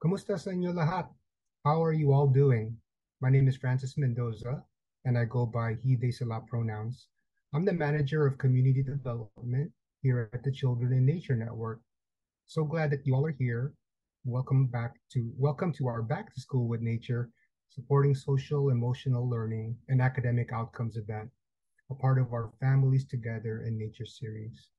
Kumusta sa inyo lahat? How are you all doing? My name is Francis Mendoza, and I go by he, they, sila pronouns. I'm the manager of community development here at the Children in Nature Network. So glad that you all are here. Welcome to our Back to School with Nature, supporting social, emotional learning, and academic outcomes event, a part of our Families Together in Nature series.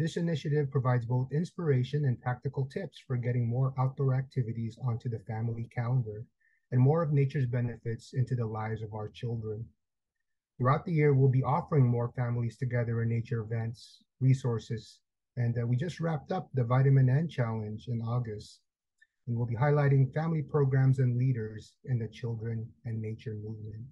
This initiative provides both inspiration and practical tips for getting more outdoor activities onto the family calendar and more of nature's benefits into the lives of our children. Throughout the year, we'll be offering more Families Together in Nature events, resources, and we just wrapped up the Vitamin N Challenge in August. And we'll be highlighting family programs and leaders in the children and nature movement.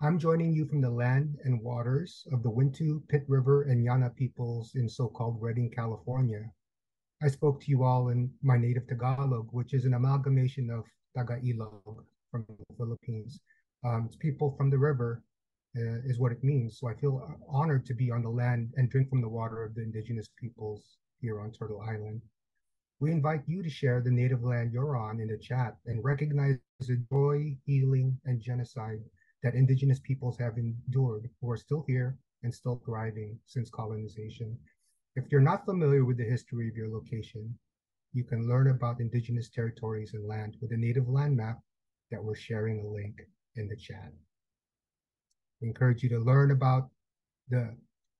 I'm joining you from the land and waters of the Wintu, Pit River, and Yana peoples in so-called Redding, California. I spoke to you all in my native Tagalog, which is an amalgamation of Tagalog from the Philippines. It's people from the river is what it means. So I feel honored to be on the land and drink from the water of the indigenous peoples here on Turtle Island. We invite you to share the native land you're on in the chat and recognize the joy, healing, and genocide that indigenous peoples have endured, who are still here and still thriving since colonization. If you're not familiar with the history of your location, you can learn about indigenous territories and land with a native land map that we're sharing a link in the chat. I encourage you to learn about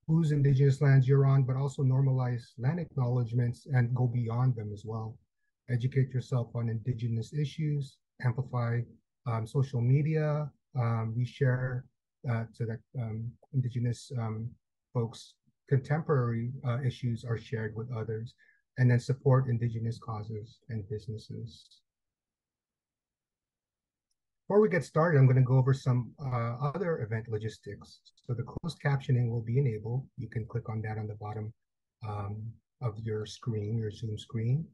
whose indigenous lands you're on, but also normalize land acknowledgements and go beyond them as well. Educate yourself on indigenous issues, amplify social media. We share so that indigenous folks' contemporary issues are shared with others, and then support indigenous causes and businesses. Before we get started, I'm going to go over some other event logistics. So the closed captioning will be enabled. You can click on that on the bottom of your screen, your Zoom screen.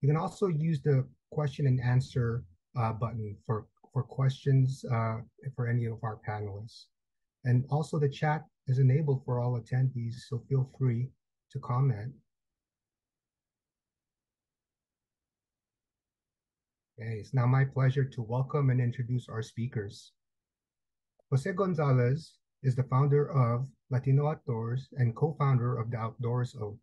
You can also use the question and answer button for questions for any of our panelists. And also the chat is enabled for all attendees, so feel free to comment. Okay, it's now my pleasure to welcome and introduce our speakers. José González is the founder of Latino Outdoors and co-founder of the Outdoors Oath.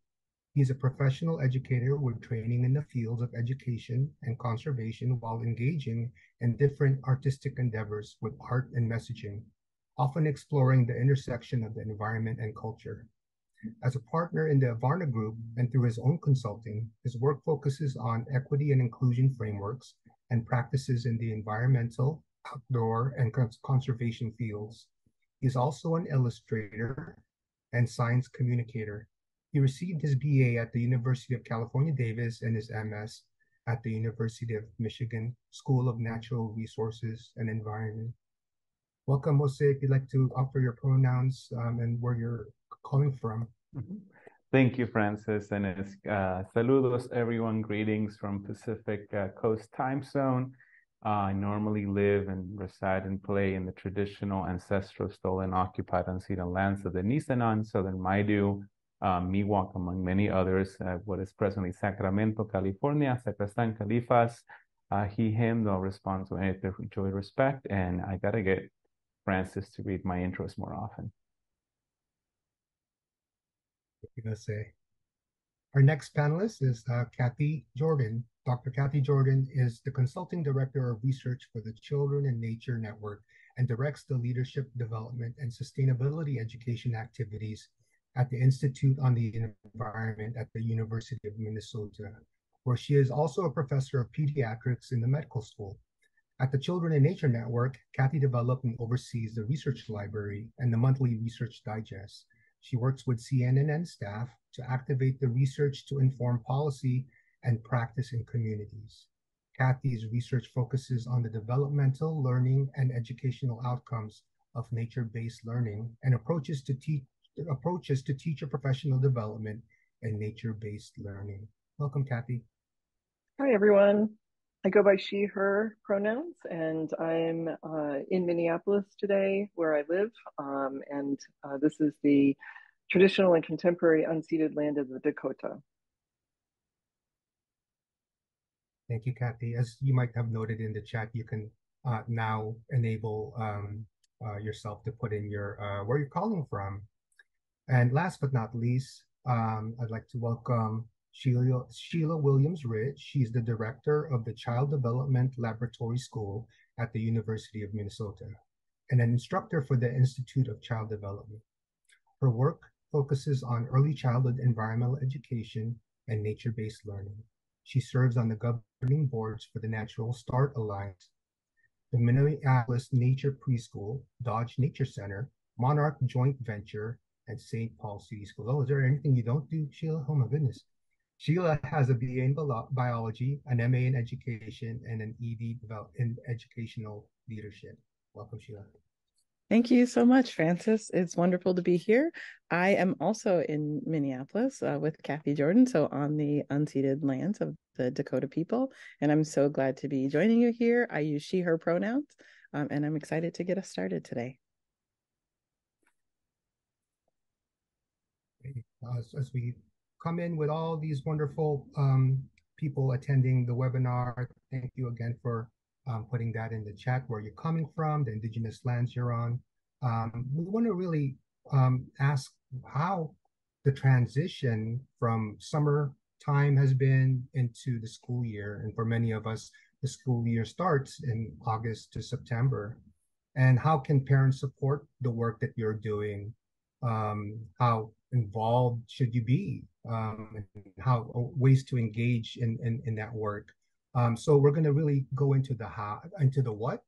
He's a professional educator with training in the fields of education and conservation while engaging in different artistic endeavors with art and messaging, often exploring the intersection of the environment and culture. As a partner in the Avarna Group and through his own consulting, his work focuses on equity and inclusion frameworks and practices in the environmental, outdoor, and conservation fields. He is also an illustrator and science communicator. He received his BA at the University of California Davis and his MS at the University of Michigan School of Natural Resources and Environment. Welcome, José, if you'd like to offer your pronouns and where you're calling from. Thank you, Francis, and it's saludos everyone, greetings from Pacific Coast time zone. I normally live and reside and play in the traditional, ancestral, stolen, occupied, unceded lands of the Nisanan, Southern Maidu, Miwok, among many others, what is presently Sacramento, California, Sacristan, Califas, he, him, no response to anything, joy, respect, and I gotta get Francis to read my intros more often. Our next panelist is Kathy Jordan. Dr. Kathy Jordan is the Consulting Director of Research for the Children and Nature Network and directs the Leadership Development and Sustainability Education activities at the Institute on the Environment at the University of Minnesota, where she is also a professor of pediatrics in the medical school. At the Children in Nature Network, Kathy developed and oversees the research library and the monthly research digest. She works with CNN staff to activate the research to inform policy and practice in communities. Kathy's research focuses on the developmental, learning, and educational outcomes of nature-based learning and approaches to teacher professional development and nature-based learning. Welcome, Kathy. Hi, everyone. I go by she, her pronouns, and I'm in Minneapolis today, where I live, and this is the traditional and contemporary unceded land of the Dakota. Thank you, Kathy. As you might have noted in the chat, you can now enable yourself to put in your where you're calling from. And last but not least, I'd like to welcome Sheila Williams-Ridge. She's the director of the Child Development Laboratory School at the University of Minnesota and an instructor for the Institute of Child Development. Her work focuses on early childhood environmental education and nature-based learning. She serves on the governing boards for the Natural Start Alliance, the Minneapolis Nature Preschool, Dodge Nature Center, Monarch Joint Venture, and St. Paul City School. Oh, is there anything you don't do, Sheila? Oh my goodness. Sheila has a BA in biology, an MA in education, and an ED in educational leadership. Welcome, Sheila. Thank you so much, Francis. It's wonderful to be here. I am also in Minneapolis with Kathy Jordan, so on the unceded lands of the Dakota people, and I'm so glad to be joining you here. I use she, her pronouns, and I'm excited to get us started today. As we come in with all these wonderful people attending the webinar, thank you again for putting that in the chat, where you're coming from, the indigenous lands you're on. We want to really ask how the transition from summer time has been into the school year. And for many of us, the school year starts in August to September. And how can parents support the work that you're doing? How involved should you be? How ways to engage in that work? So we're going to really go into the how, into the what,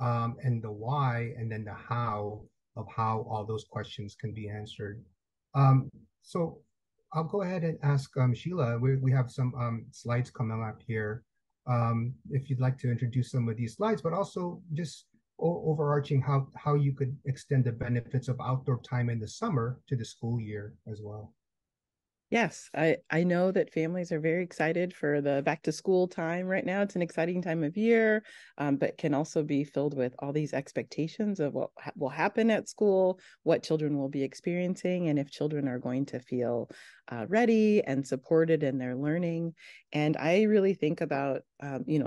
and the why, and then the how of how all those questions can be answered. So I'll go ahead and ask Sheila. We have some slides coming up here. If you'd like to introduce some of these slides, but also just overarching how you could extend the benefits of outdoor time in the summer to the school year as well. Yes, I know that families are very excited for the back to school time right now. It's an exciting time of year, but can also be filled with all these expectations of what will happen at school, what children will be experiencing, and if children are going to feel ready and supported in their learning. And I really think about,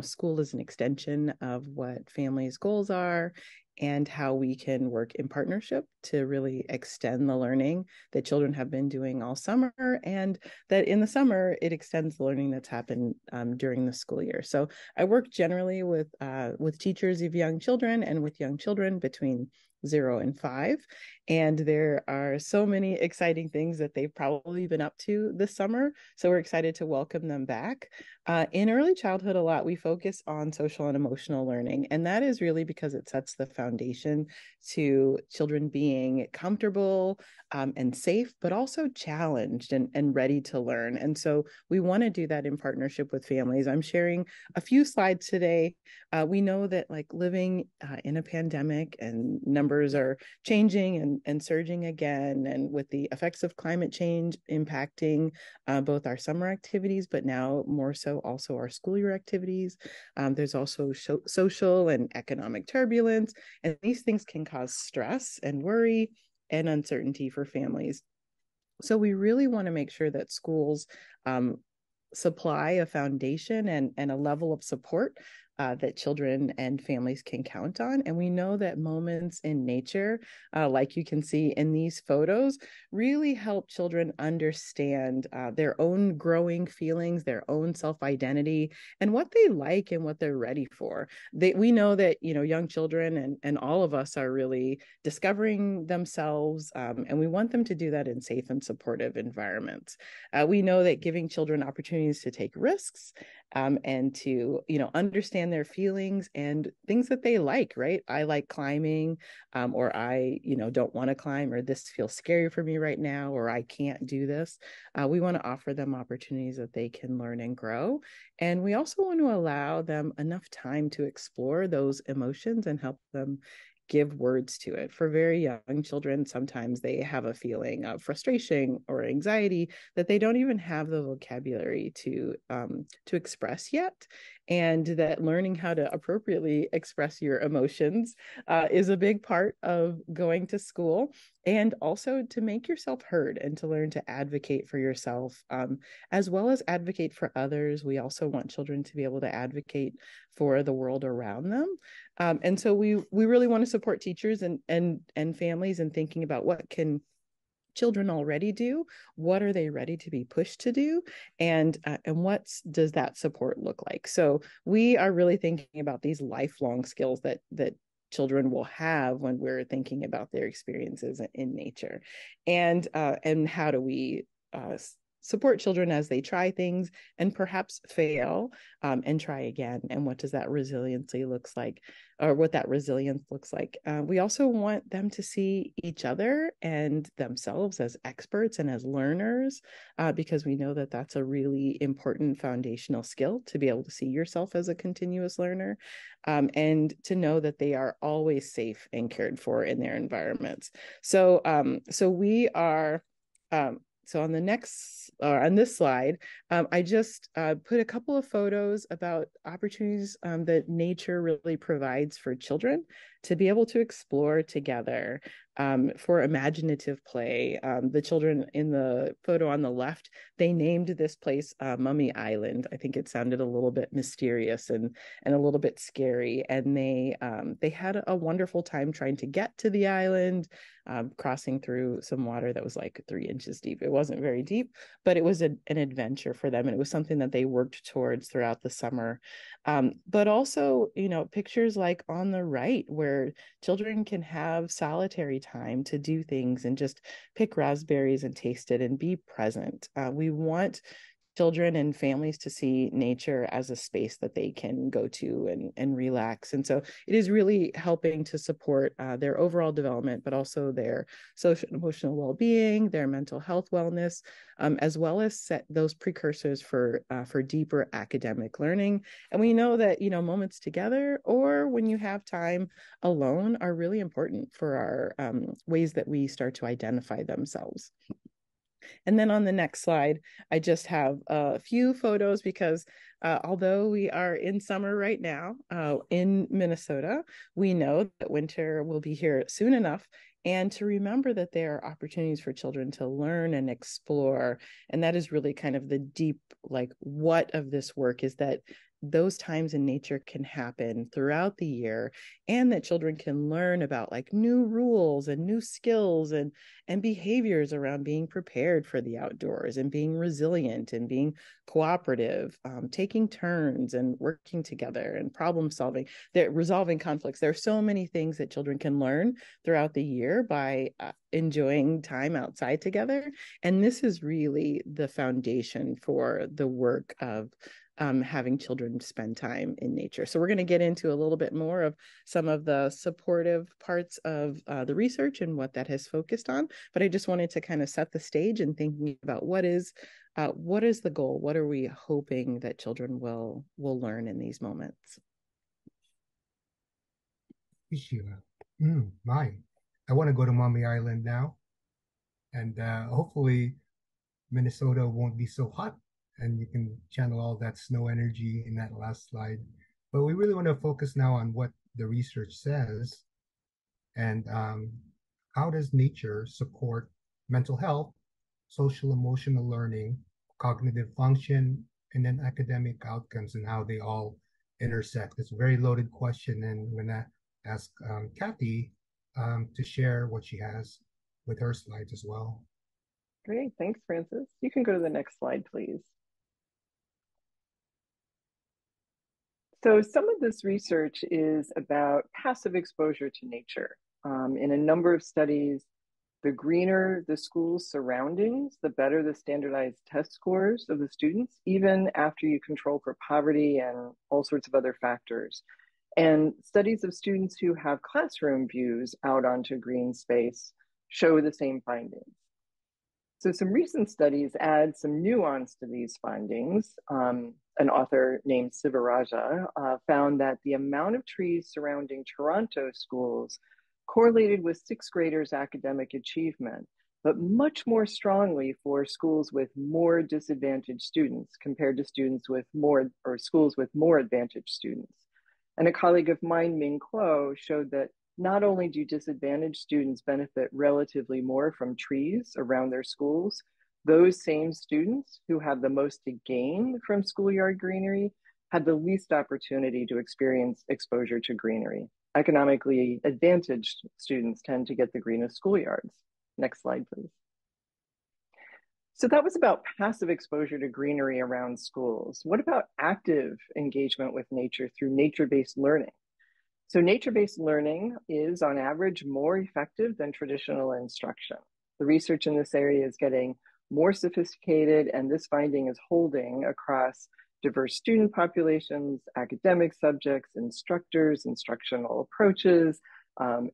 school as an extension of what families' goals are, and how we can work in partnership to really extend the learning that children have been doing all summer, and that in the summer, it extends the learning that's happened during the school year. So I work generally with teachers of young children and with young children between 0 and 5. And there are so many exciting things that they've probably been up to this summer. So we're excited to welcome them back. In early childhood, a lot we focus on social and emotional learning. And that is really because it sets the foundation to children being comfortable and safe, but also challenged and ready to learn. And so we want to do that in partnership with families. I'm sharing a few slides today. We know that living in a pandemic, and numbers are changing and surging again, and with the effects of climate change impacting both our summer activities, but now more so also our school year activities. There's also social and economic turbulence, and these things can cause stress and worry and uncertainty for families. So we really want to make sure that schools supply a foundation and a level of support that children and families can count on. And we know that moments in nature, like you can see in these photos, really help children understand their own growing feelings, their own self-identity, and what they like and what they're ready for. We know that, young children and all of us are really discovering themselves, and we want them to do that in safe and supportive environments. We know that giving children opportunities to take risks and to, understand their feelings and things that they like, right? I like climbing, or I, don't want to climb, or this feels scary for me right now, or I can't do this. We want to offer them opportunities that they can learn and grow. And we also want to allow them enough time to explore those emotions and help them give words to it. For very young children, sometimes they have a feeling of frustration or anxiety that they don't even have the vocabulary to express yet, and that learning how to appropriately express your emotions is a big part of going to school, and also to make yourself heard and to learn to advocate for yourself as well as advocate for others. We also want children to be able to advocate for the world around them. And so we really want to support teachers and families in thinking about what can children already do, what are they ready to be pushed to do, and what does that support look like? So we are really thinking about these lifelong skills that children will have when we're thinking about their experiences in nature, and how do we support children as they try things and perhaps fail and try again, and what does that resiliency looks like, or what that resilience looks like. We also want them to see each other and themselves as experts and as learners, because we know that that's a really important foundational skill, to be able to see yourself as a continuous learner, and to know that they are always safe and cared for in their environments. So we are... So on the next, on this slide, I just put a couple of photos about opportunities that nature really provides for children to be able to explore together for imaginative play. The children in the photo on the left, they named this place Mummy Island. I think it sounded a little bit mysterious and a little bit scary. And they had a wonderful time trying to get to the island, crossing through some water that was like 3 inches deep. It wasn't very deep, but it was an adventure for them. And it was something that they worked towards throughout the summer. But also, you know, pictures like on the right, where children can have solitary time to do things and just pick raspberries and taste it and be present. We want children and families to see nature as a space that they can go to and relax. And so it is really helping to support their overall development, but also their social and emotional well-being, their mental health wellness, as well as set those precursors for deeper academic learning. And we know that, you know, moments together or when you have time alone are really important for our ways that we start to identify themselves. And then on the next slide, I just have a few photos because although we are in summer right now in Minnesota, we know that winter will be here soon enough. And to remember that there are opportunities for children to learn and explore. And that is really kind of the deep, like, what of this work is that those times in nature can happen throughout the year, and that children can learn about like new rules and new skills and behaviors around being prepared for the outdoors and being resilient and being cooperative, taking turns and working together and problem solving, resolving conflicts. There are so many things that children can learn throughout the year by enjoying time outside together. And this is really the foundation for the work of having children spend time in nature. So we're going to get into a little bit more of some of the supportive parts of the research and what that has focused on. But I just wanted to kind of set the stage and thinking about what is the goal? What are we hoping that children will learn in these moments? Sheila, I want to go to Mummy Island now, and hopefully Minnesota won't be so hot, and you can channel all that snow energy in that last slide. But we really want to focus now on what the research says, and how does nature support mental health, social emotional learning, cognitive function, and then academic outcomes, and how they all intersect. It's a very loaded question, and I'm gonna ask Kathy to share what she has with her slides as well. Great, thanks, Francis. You can go to the next slide, please. So some of this research is about passive exposure to nature. In a number of studies, the greener the school's surroundings, the better the standardized test scores of the students, even after you control for poverty and all sorts of other factors. And studies of students who have classroom views out onto green space show the same findings. So some recent studies add some nuance to these findings. An author named Sivaraja found that the amount of trees surrounding Toronto schools correlated with sixth graders' academic achievement, but much more strongly for schools with more disadvantaged students compared to students with more, or schools with more advantaged students. And a colleague of mine, Ming Kuo, showed that not only do disadvantaged students benefit relatively more from trees around their schools, those same students who have the most to gain from schoolyard greenery had the least opportunity to experience exposure to greenery. Economically advantaged students tend to get the greenest schoolyards. Next slide, please. So that was about passive exposure to greenery around schools. What about active engagement with nature through nature-based learning? So nature-based learning is, on average, more effective than traditional instruction. The research in this area is getting more sophisticated, and this finding is holding across diverse student populations, academic subjects, instructors, instructional approaches,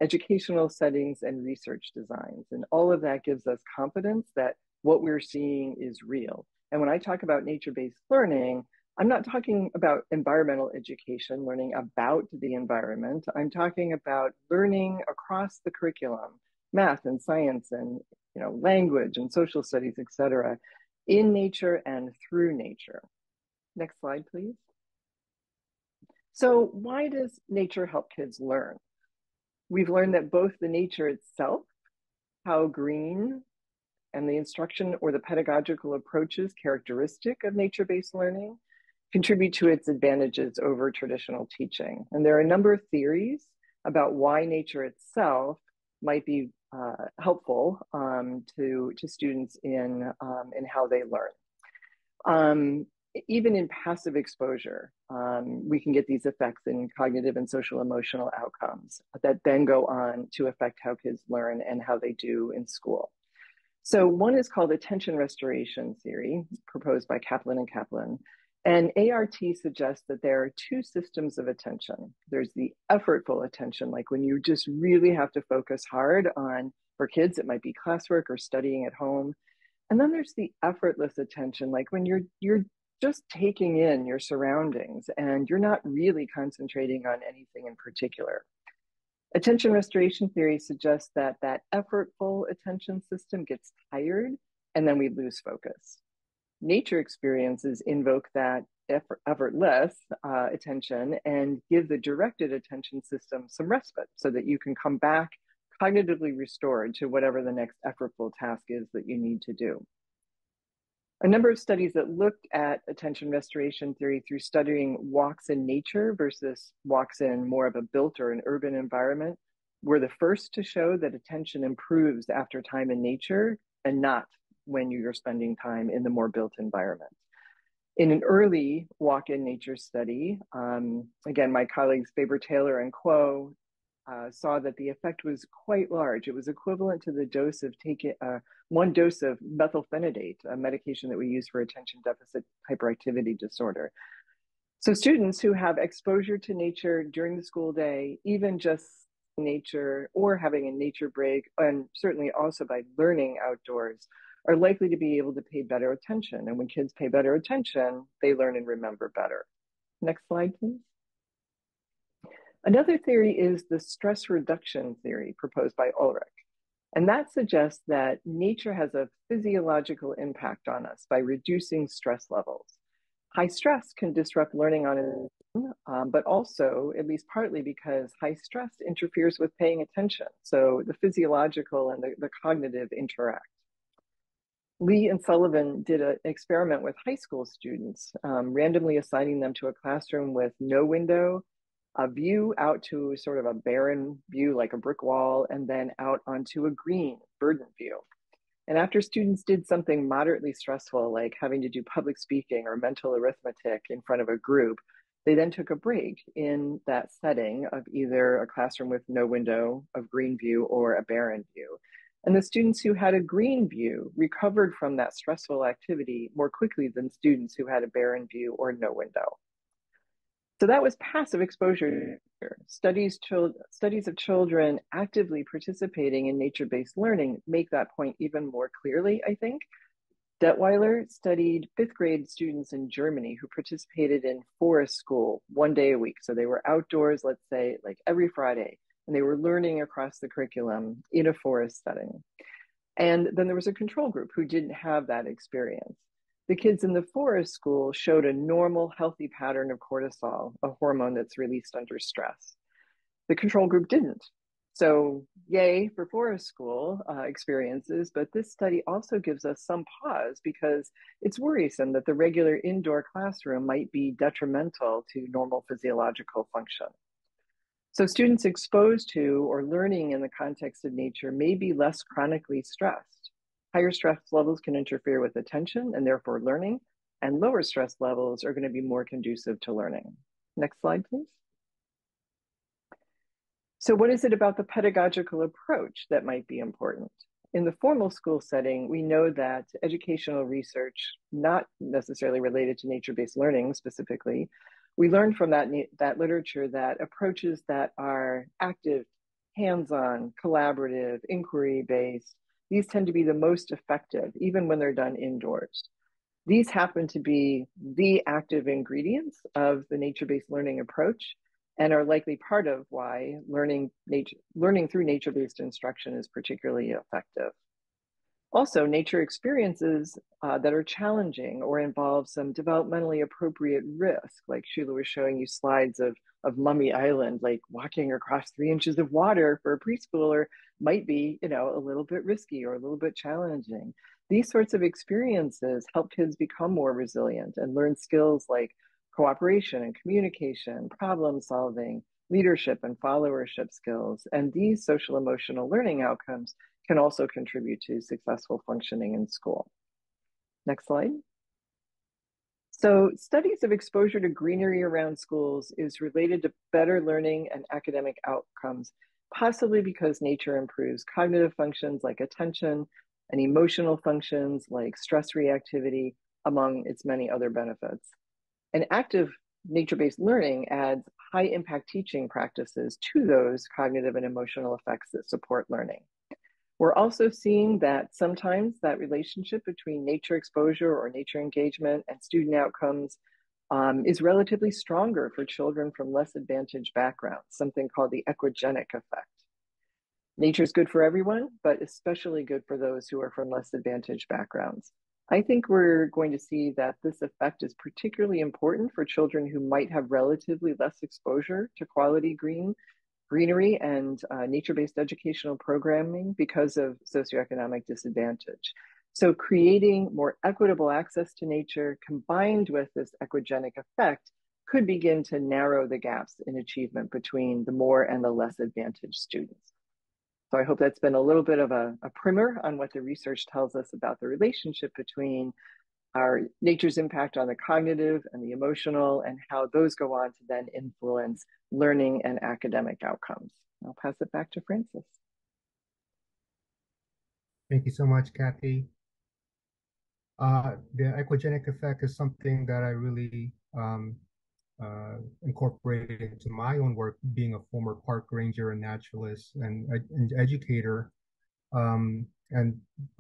educational settings, and research designs. And all of that gives us confidence that what we're seeing is real. And when I talk about nature-based learning, I'm not talking about environmental education, learning about the environment. I'm talking about learning across the curriculum, math and science and language and social studies, et cetera, in nature and through nature. Next slide, please. So why does nature help kids learn? We've learned that both the nature itself, how green, and the instruction or the pedagogical approaches characteristic of nature-based learning contribute to its advantages over traditional teaching. And there are a number of theories about why nature itself might be helpful to students in how they learn. Even in passive exposure, we can get these effects in cognitive and social emotional outcomes that then go on to affect how kids learn and how they do in school. So one is called Attention Restoration Theory, proposed by Kaplan and Kaplan. And ART suggests that there are two systems of attention. There's the effortful attention, like when you just really have to focus hard on, for kids, it might be classwork or studying at home. And then there's the effortless attention, like when you're just taking in your surroundings and you're not really concentrating on anything in particular. Attention restoration theory suggests that that effortful attention system gets tired and then we lose focus. Nature experiences invoke that effortless attention and give the directed attention system some respite so that you can come back cognitively restored to whatever the next effortful task is that you need to do. A number of studies that looked at attention restoration theory through studying walks in nature versus walks in more of a built or an urban environment were the first to show that attention improves after time in nature and not when you're spending time in the more built environment. In an early walk in nature study, again, my colleagues Faber Taylor and Kuo saw that the effect was quite large. It was equivalent to the dose of taking one dose of methylphenidate, a medication that we use for attention deficit hyperactivity disorder. So students who have exposure to nature during the school day, even just nature or having a nature break, and certainly also by learning outdoors, are likely to be able to pay better attention. And when kids pay better attention, they learn and remember better. Next slide, please. Another theory is the stress reduction theory proposed by Ulrich. And that suggests that nature has a physiological impact on us by reducing stress levels. High stress can disrupt learning on its own, but also, at least partly because high stress interferes with paying attention. So the physiological and the cognitive interact. Lee and Sullivan did an experiment with high school students, randomly assigning them to a classroom with no window, a view out to sort of a barren view like a brick wall, and then out onto a green verdant view. And after students did something moderately stressful, like having to do public speaking or mental arithmetic in front of a group, they then took a break in that setting of either a classroom with no window, a green view, or a barren view. And the students who had a green view recovered from that stressful activity more quickly than students who had a barren view or no window. So that was passive exposure. Studies of children actively participating in nature-based learning make that point even more clearly, I think. Detweiler studied fifth grade students in Germany who participated in forest school 1 day a week. So they were outdoors, let's say, like every Friday, and they were learning across the curriculum in a forest setting. And then there was a control group who didn't have that experience. The kids in the forest school showed a normal, healthy pattern of cortisol, a hormone that's released under stress. The control group didn't. So yay for forest school experiences, but this study also gives us some pause because it's worrisome that the regular indoor classroom might be detrimental to normal physiological function. So students exposed to or learning in the context of nature may be less chronically stressed. Higher stress levels can interfere with attention and therefore learning, and lower stress levels are going to be more conducive to learning. Next slide, please. So what is it about the pedagogical approach that might be important? In the formal school setting, we know that educational research, not necessarily related to nature-based learning specifically, we learned from that literature that approaches that are active, hands-on, collaborative, inquiry-based, these tend to be the most effective, even when they're done indoors. These happen to be the active ingredients of the nature-based learning approach, and are likely part of why learning through nature-based instruction is particularly effective. Also, nature experiences that are challenging or involve some developmentally appropriate risk, like Sheila was showing you slides of Mummy Island, like walking across 3 inches of water for a preschooler might be, you know, a little bit risky or a little bit challenging. These sorts of experiences help kids become more resilient and learn skills like cooperation and communication, problem solving, leadership and followership skills. And these social emotional learning outcomes can also contribute to successful functioning in school. Next slide. So studies of exposure to greenery around schools is related to better learning and academic outcomes, possibly because nature improves cognitive functions like attention and emotional functions like stress reactivity, among its many other benefits. And active nature-based learning adds high-impact teaching practices to those cognitive and emotional effects that support learning. We're also seeing that sometimes that relationship between nature exposure or nature engagement and student outcomes is relatively stronger for children from less advantaged backgrounds, something called the equigenic effect. Nature is good for everyone, but especially good for those who are from less advantaged backgrounds. I think we're going to see that this effect is particularly important for children who might have relatively less exposure to quality greenery and nature-based educational programming because of socioeconomic disadvantage. So creating more equitable access to nature combined with this equigenic effect could begin to narrow the gaps in achievement between the more and the less advantaged students. So I hope that's been a little bit of a primer on what the research tells us about the relationship between our nature's impact on the cognitive and the emotional and how those go on to then influence learning and academic outcomes. I'll pass it back to Francis. Thank you so much, Kathy. The equigenic effect is something that I really incorporated into my own work, being a former park ranger and naturalist and educator, and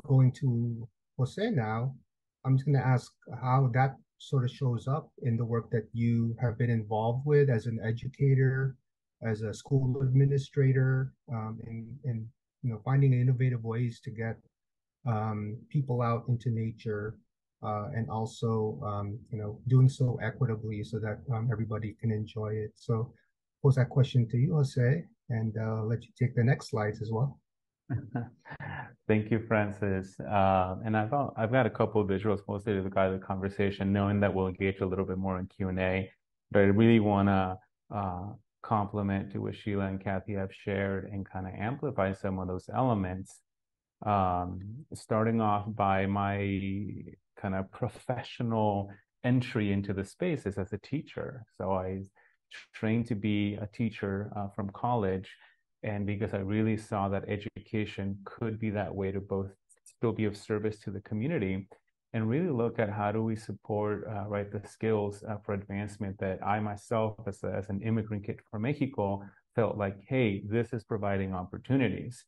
going to José now, I'm just going to ask how that sort of shows up in the work that you have been involved with as an educator, as a school administrator, and you know, finding innovative ways to get people out into nature. And also, you know, doing so equitably so that everybody can enjoy it. So pose that question to you, José, and let you take the next slides as well. Thank you, Francis. And I've got a couple of visuals mostly to guide the conversation, knowing that we'll engage a little bit more in Q&A. But I really want to compliment to what Sheila and Kathy have shared and kind of amplify some of those elements. Starting off by my kind of professional entry into the space is as a teacher. So I trained to be a teacher from college, and because I really saw that education could be that way to both still be of service to the community and really look at how do we support right, the skills for advancement that I myself as an immigrant kid from Mexico felt like, hey, this is providing opportunities.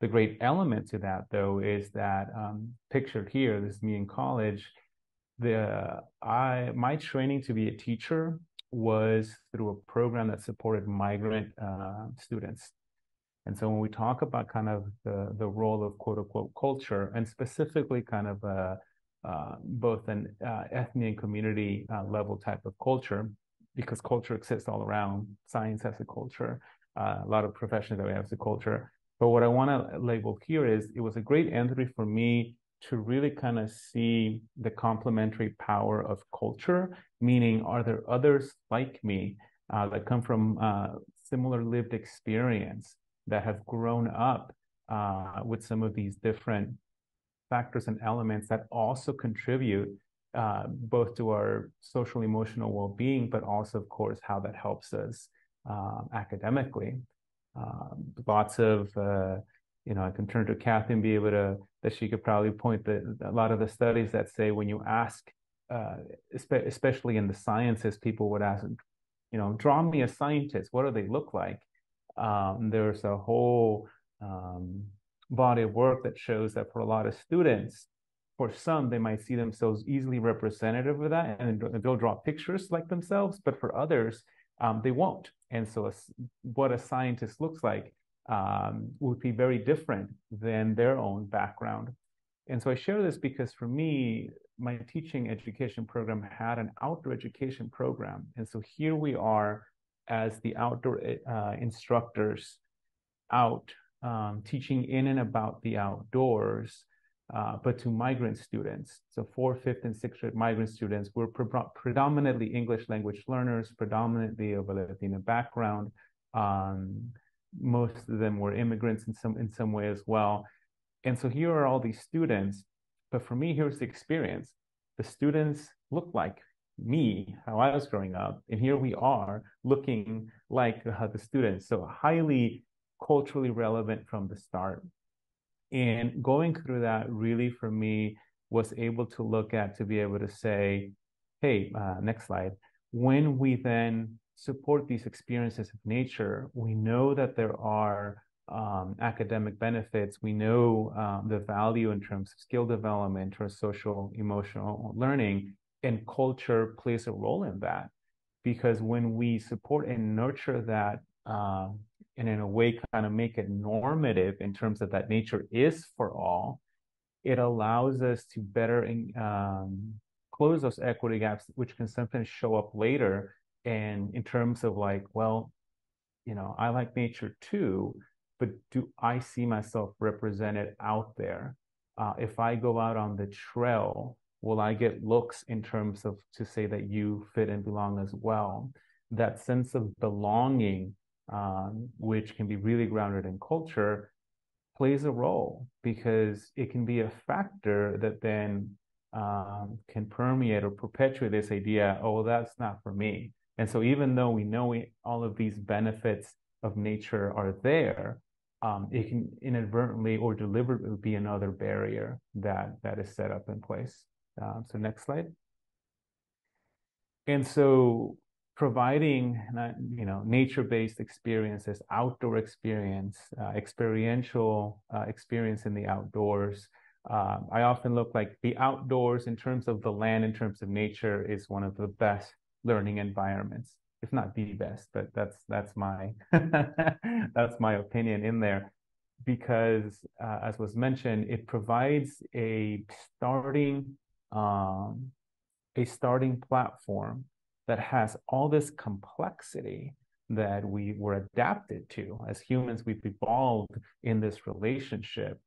The great element to that, though, is that pictured here, this is me in college, my training to be a teacher was through a program that supported migrant students. And so when we talk about kind of the role of quote unquote culture, and specifically kind of both an ethnic and community level type of culture, because culture exists all around. Science has a culture. A lot of professions that we have is a culture. But what I want to label here is it was a great entry for me to really kind of see the complementary power of culture, meaning are there others like me that come from similar lived experience that have grown up with some of these different factors and elements that also contribute both to our social emotional well-being, but also, of course, how that helps us academically. Lots of, you know, I can turn to Kathy and be able to, that she could probably point to a lot of the studies that say when you ask, especially in the sciences, people would ask, you know, draw me a scientist, what do they look like? There's a whole body of work that shows that for a lot of students, for some, they might see themselves easily representative of that and they'll draw pictures like themselves, but for others, they won't. And so what a scientist looks like would be very different than their own background. And so I share this because for me, my teaching education program had an outdoor education program. And so here we are as the outdoor instructors out teaching in and about the outdoors, but to migrant students. So 4th, 5th, and 6th grade migrant students were predominantly English language learners, predominantly of a Latino background. Most of them were immigrants in some way as well. And so here are all these students, but for me, here's the experience. The students look like me, how I was growing up, and here we are looking like the students. So highly culturally relevant from the start. And going through that really for me was able to look at, to be able to say, hey, next slide. When we then support these experiences of nature, we know that there are academic benefits. We know the value in terms of skill development or social emotional learning, and culture plays a role in that. Because when we support and nurture that, and in a way kind of make it normative in terms of that nature is for all, it allows us to better close those equity gaps, which can sometimes show up later. And in terms of like, well, you know, I like nature too, but do I see myself represented out there? If I go out on the trail, will I get looks in terms of to say that you fit and belong as well? That sense of belonging, which can be really grounded in culture, plays a role because it can be a factor that then can permeate or perpetuate this idea, oh, that's not for me. And so even though we know all of these benefits of nature are there, it can inadvertently or deliberately be another barrier that is set up in place. So next slide. And so providing, you know, nature-based experiences, outdoor experience, experiential experience in the outdoors. I often look like the outdoors in terms of the land, in terms of nature, is one of the best learning environments, if not the best. But that's my that's my opinion in there, because as was mentioned, it provides a starting platform that has all this complexity that we were adapted to. As humans, we've evolved in this relationship.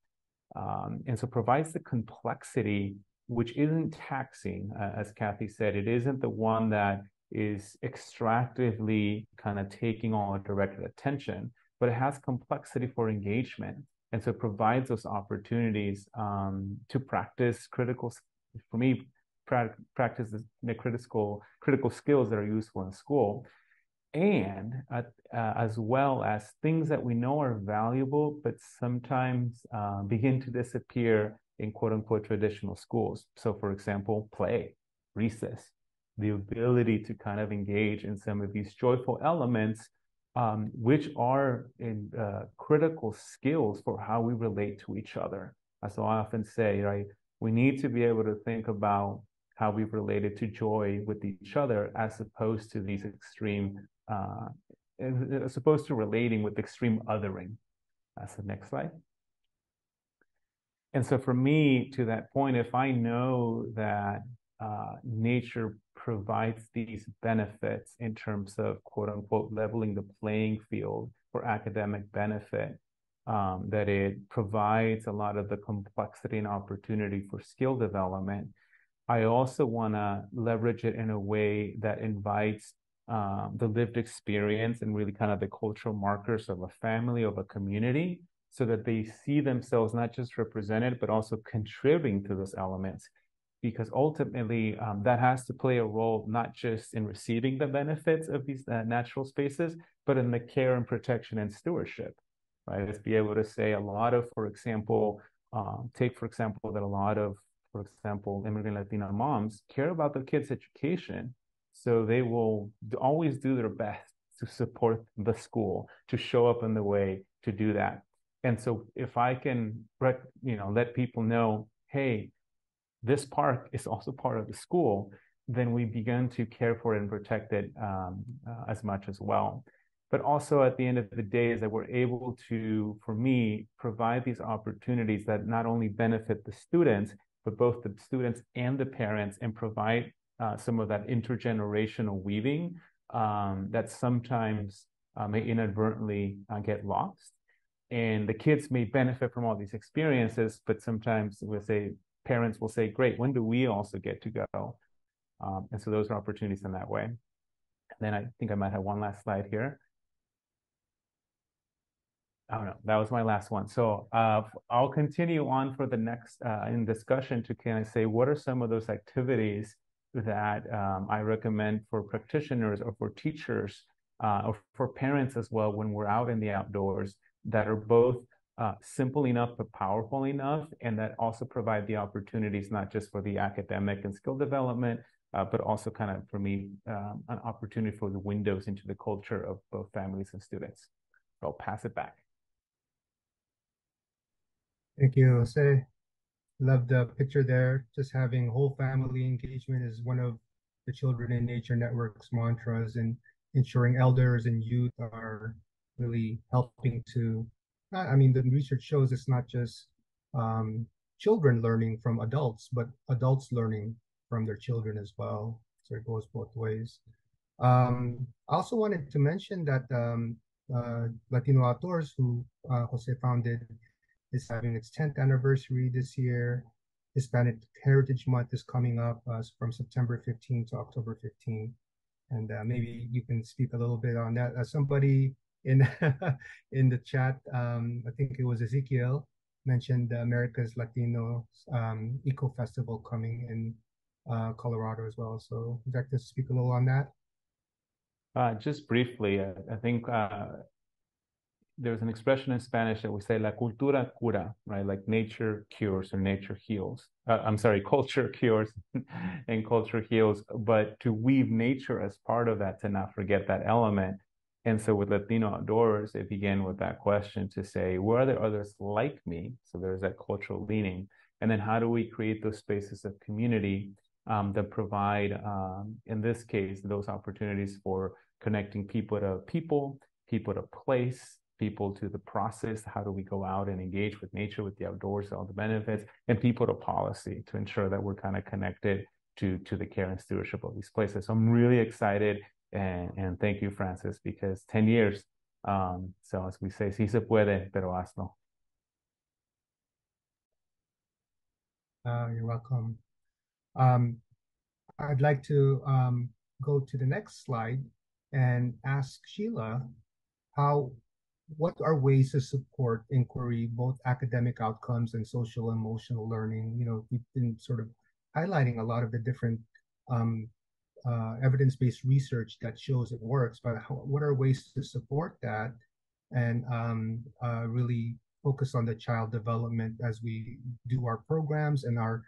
And so provides the complexity, which isn't taxing, as Kathy said, it isn't the one that is extractively kind of taking all our directed attention, but it has complexity for engagement. And so it provides those opportunities to practice critical, for me, practice the critical skills that are useful in school, and as well as things that we know are valuable but sometimes begin to disappear in quote-unquote traditional schools. So for example, play, recess, the ability to kind of engage in some of these joyful elements, which are in, critical skills for how we relate to each other. So I often say, right, we need to be able to think about how we've related to joy with each other, as opposed to relating with extreme othering. That's the next slide. And so for me, to that point, if I know that nature provides these benefits in terms of quote unquote leveling the playing field for academic benefit, that it provides a lot of the complexity and opportunity for skill development, I also want to leverage it in a way that invites the lived experience and really kind of the cultural markers of a family, of a community, so that they see themselves not just represented, but also contributing to those elements. Because ultimately, that has to play a role, not just in receiving the benefits of these natural spaces, but in the care and protection and stewardship, right? Let's be able to say a lot of, for example, take, for example, that a lot of, for example, immigrant Latino moms care about their kids' education. So they will always do their best to support the school, to show up in the way to do that. And so if I can, you know, let people know, hey, this park is also part of the school, then we begin to care for it and protect it as much as well. But also at the end of the day is that we're able to, for me, provide these opportunities that not only benefit the students, but both the students and the parents, and provide some of that intergenerational weaving that sometimes may inadvertently get lost. And the kids may benefit from all these experiences, but sometimes we'll say, parents will say, great, when do we also get to go? And so those are opportunities in that way. And then I think I might have one last slide here. I don't know, that was my last one. So I'll continue on for the next in discussion to kind of say, what are some of those activities that I recommend for practitioners or for teachers or for parents as well when we're out in the outdoors that are both simple enough but powerful enough, and that also provide the opportunities not just for the academic and skill development, but also kind of, for me, an opportunity for the windows into the culture of both families and students. So I'll pass it back. Thank you, Jose. Love the picture there. Just having whole family engagement is one of the Children in Nature Network's mantras, and ensuring elders and youth are really helping to, I mean, the research shows it's not just children learning from adults, but adults learning from their children as well. So it goes both ways. I also wanted to mention that Latino Outdoors, who Jose founded, is having its 10th anniversary this year. Hispanic Heritage Month is coming up from September 15 to October 15. And maybe you can speak a little bit on that. Somebody in the chat, I think it was Ezekiel, mentioned America's Latino Eco Festival coming in Colorado as well. So would you like to speak a little on that? Just briefly, I think there's an expression in Spanish that we say, la cultura cura, right? Like nature cures or nature heals. I'm sorry, culture cures and culture heals. But to weave nature as part of that, to not forget that element. And so with Latino Outdoors, they begin with that question to say, where are there others like me? So there's that cultural leaning. And then how do we create those spaces of community that provide, in this case, those opportunities for connecting people to people, people to place, people to the process? How do we go out and engage with nature, with the outdoors, all the benefits, and people to policy, to ensure that we're kind of connected to the care and stewardship of these places. So I'm really excited. And thank you, Francis, because 10 years. So as we say, sí se puede, pero hazlo. You're welcome. I'd like to go to the next slide and ask Sheila, what are ways to support inquiry, both academic outcomes and social emotional learning? You know, we've been sort of highlighting a lot of the different evidence-based research that shows it works, but what are ways to support that and really focus on the child development as we do our programs and our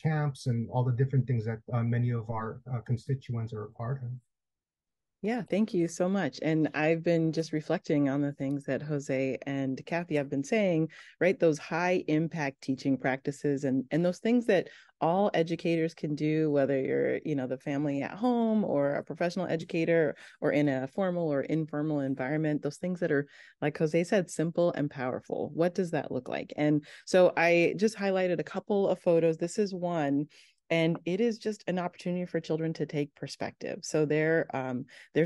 camps and all the different things that many of our constituents are a part of? Yeah, thank you so much. And I've been just reflecting on the things that Jose and Kathy have been saying, right? Those high impact teaching practices and those things that all educators can do, whether you're, you know, the family at home or a professional educator or in a formal or informal environment, those things that are, like Jose said, simple and powerful. What does that look like? And so I just highlighted a couple of photos. This is one. And it is just an opportunity for children to take perspective. So there's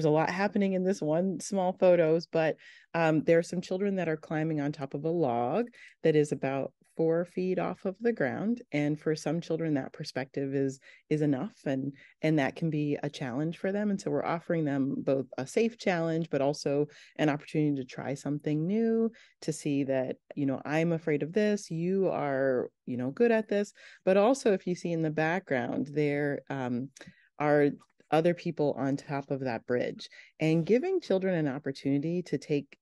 a lot happening in this one small photos, but there are some children that are climbing on top of a log that is about 4 feet off of the ground. And for some children, that perspective is enough. And that can be a challenge for them. And so we're offering them both a safe challenge, but also an opportunity to try something new, to see that, you know, I'm afraid of this, you are, you know, good at this. But also, if you see in the background, there are other people on top of that bridge, and giving children an opportunity to take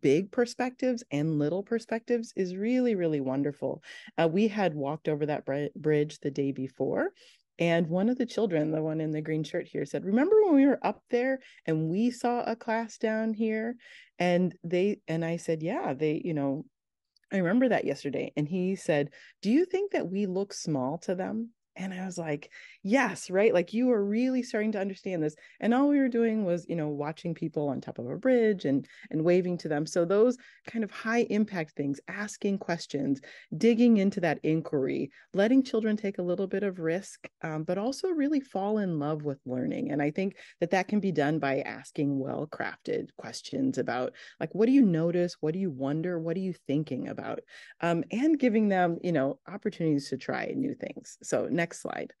big perspectives and little perspectives is really, really wonderful. We had walked over that bridge the day before, and one of the children, the one in the green shirt here, said, "Remember when we were up there and we saw a class down here?" And I said, "Yeah, I remember that yesterday." And he said, "Do you think that we look small to them?" And I was like, yes, right? Like, you are really starting to understand this. And all we were doing was, you know, watching people on top of a bridge and waving to them. So those kind of high impact things, asking questions, digging into that inquiry, letting children take a little bit of risk, but also really fall in love with learning. And I think that can be done by asking well-crafted questions about, like, what do you notice? What do you wonder? What are you thinking about? And giving them, you know, opportunities to try new things. So next slide.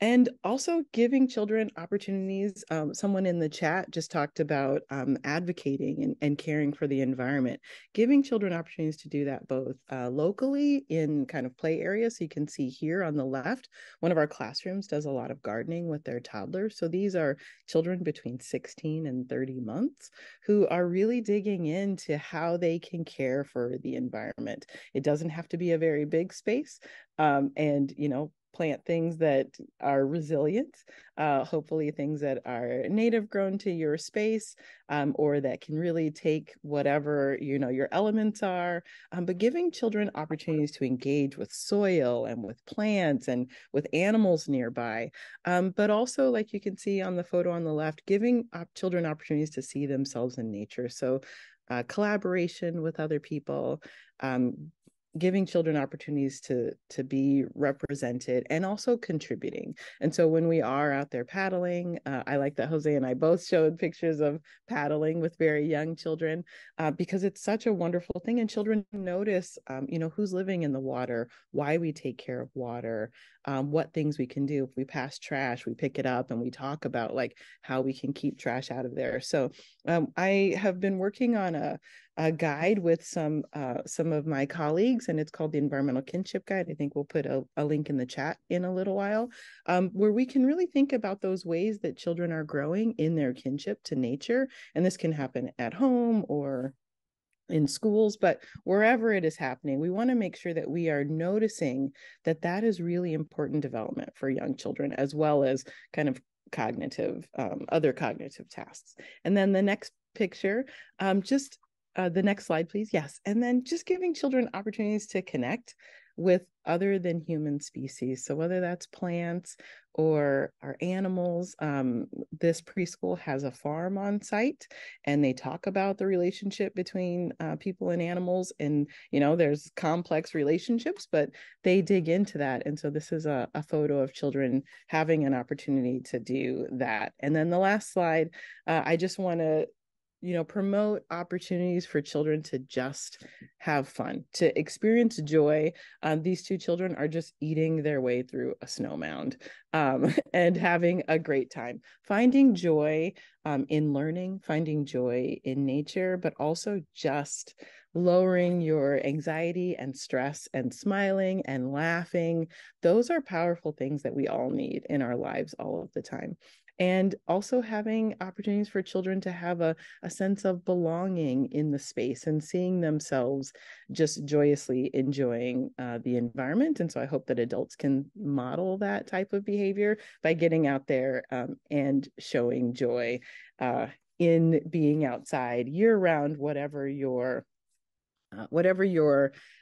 And also giving children opportunities. Someone in the chat just talked about advocating and caring for the environment, giving children opportunities to do that both locally in kind of play areas. So you can see here on the left, one of our classrooms does a lot of gardening with their toddlers. So these are children between 16 and 30 months who are really digging into how they can care for the environment. It doesn't have to be a very big space. And, you know, plant things that are resilient, hopefully things that are native grown to your space, or that can really take whatever, you know, your elements are, but giving children opportunities to engage with soil and with plants and with animals nearby, but also, like you can see on the photo on the left, giving children opportunities to see themselves in nature. So collaboration with other people, giving children opportunities to be represented and also contributing. And so when we are out there paddling, I like that Jose and I both showed pictures of paddling with very young children, because it's such a wonderful thing. And children notice, you know, who's living in the water, why we take care of water, what things we can do. If we pass trash, we pick it up, and we talk about, like, how we can keep trash out of there. So I have been working on a guide with some of my colleagues, and it's called the Environmental Kinship Guide. I think we'll put a link in the chat in a little while, where we can really think about those ways that children are growing in their kinship to nature. And this can happen at home or in schools, but wherever it is happening, we want to make sure that we are noticing that is really important development for young children, as well as kind of cognitive, other cognitive tasks. And then the next picture, the next slide, please. Yes. And then just giving children opportunities to connect with other than human species. So whether that's plants or our animals, this preschool has a farm on site, and they talk about the relationship between people and animals. And, you know, there's complex relationships, but they dig into that. And so this is a photo of children having an opportunity to do that. And then the last slide, I just want to promote opportunities for children to just have fun, to experience joy. These two children are just eating their way through a snow mound, and having a great time, finding joy in learning, finding joy in nature, but also just lowering your anxiety and stress and smiling and laughing. Those are powerful things that we all need in our lives all of the time. and also having opportunities for children to have a sense of belonging in the space and seeing themselves just joyously enjoying the environment. And so I hope that adults can model that type of behavior by getting out there and showing joy in being outside year round, whatever your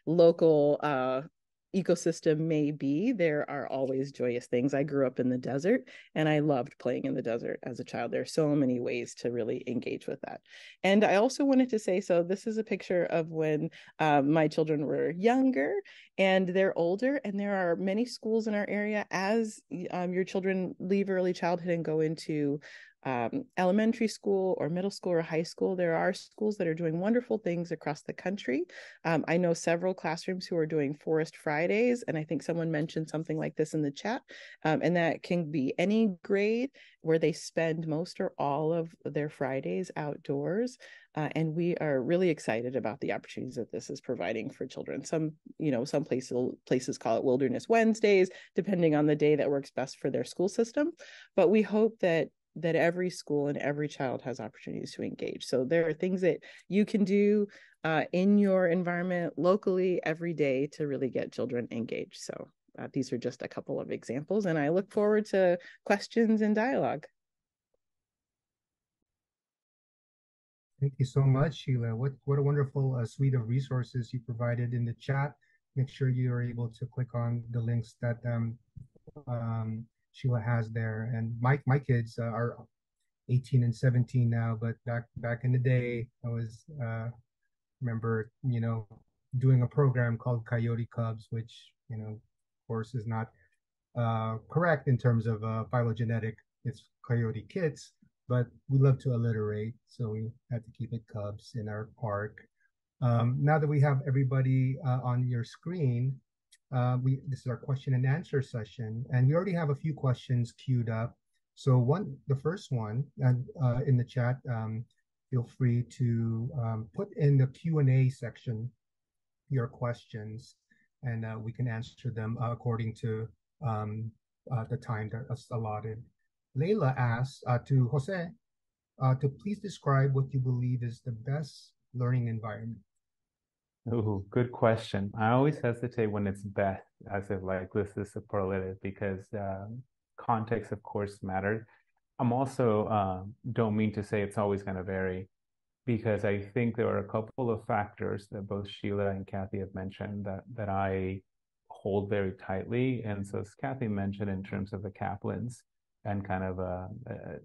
local ecosystem may be. There are always joyous things. I grew up in the desert and I loved playing in the desert as a child. There are so many ways to really engage with that. And I also wanted to say, so this is a picture of when my children were younger, and they're older, and there are many schools in our area. As your children leave early childhood and go into elementary school or middle school or high school, there are schools that are doing wonderful things across the country. I know several classrooms who are doing Forest Fridays, and I think someone mentioned something like this in the chat, and that can be any grade where they spend most or all of their Fridays outdoors. And we are really excited about the opportunities that this is providing for children. Some, you know, some places call it Wilderness Wednesdays, depending on the day that works best for their school system. But we hope that every school and every child has opportunities to engage. So there are things that you can do in your environment locally every day to really get children engaged. So these are just a couple of examples, and I look forward to questions and dialogue. Thank you so much, Sheila. What a wonderful suite of resources you provided in the chat. Make sure you are able to click on the links that Sheila has there. And my kids are 18 and 17 now, but back in the day, I was remember, you know, doing a program called Coyote Cubs, which, you know, of course is not correct in terms of phylogenetic. It's Coyote Kids, but we love to alliterate, so we had to keep it Cubs in our park. Now that we have everybody on your screen, this is our question and answer session, and we already have a few questions queued up. So the first one, and in the chat, feel free to put in the Q&A section your questions, and we can answer them according to the time that's allotted. Layla asks to Jose to please describe what you believe is the best learning environment. Oh, good question. I always hesitate when it's best, as if like this is superlative, because context, of course, matters. I'm also don't mean to say it's always going to vary, because I think there are a couple of factors that both Sheila and Kathy have mentioned that I hold very tightly. And so, as Kathy mentioned, in terms of the Kaplans and kind of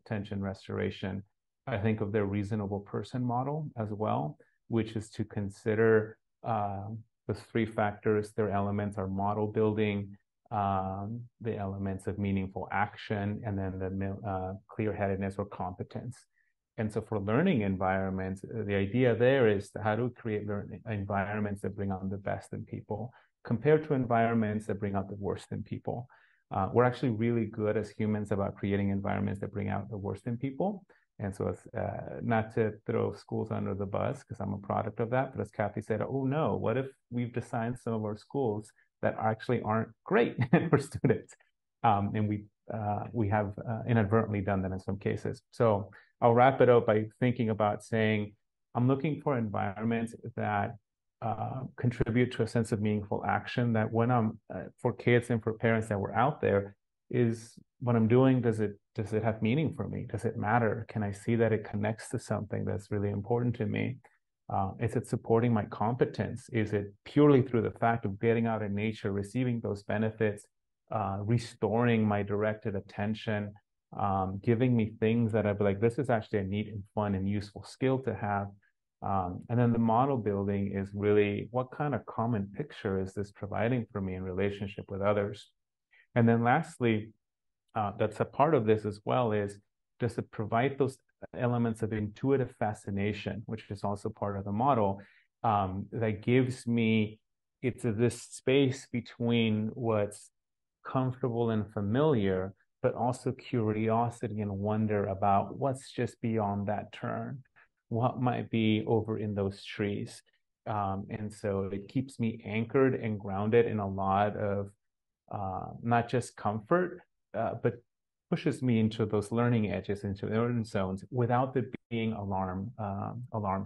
attention restoration, I think of their reasonable person model as well, which is to consider the three factors. Their elements are model building, the elements of meaningful action, and then the clear-headedness or competence. And so for learning environments, the idea there is how to create learning environments that bring out the best in people compared to environments that bring out the worst in people. We're actually really good as humans about creating environments that bring out the worst in people. And so it's not to throw schools under the bus, because I'm a product of that. But as Kathy said, oh, no, what if we've designed some of our schools that actually aren't great for students? And we have inadvertently done that in some cases. So I'll wrap it up by thinking about saying, I'm looking for environments that contribute to a sense of meaningful action, that when I'm for kids and for parents that were out there, is what I'm doing, does it have meaning for me? Does it matter? Can I see that it connects to something that's really important to me? Is it supporting my competence? Is it purely through the fact of getting out in nature, receiving those benefits, restoring my directed attention, giving me things that I'd be like, this is actually a neat and fun and useful skill to have. And then the model building is really, what kind of common picture is this providing for me in relationship with others? And then lastly, that's a part of this as well, is does it provide those elements of intuitive fascination, which is also part of the model, that gives me, it's this space between what's comfortable and familiar, but also curiosity and wonder about what's just beyond that turn, what might be over in those trees. And so it keeps me anchored and grounded in a lot of not just comfort, but pushes me into those learning edges, into learning zones, without it being alarm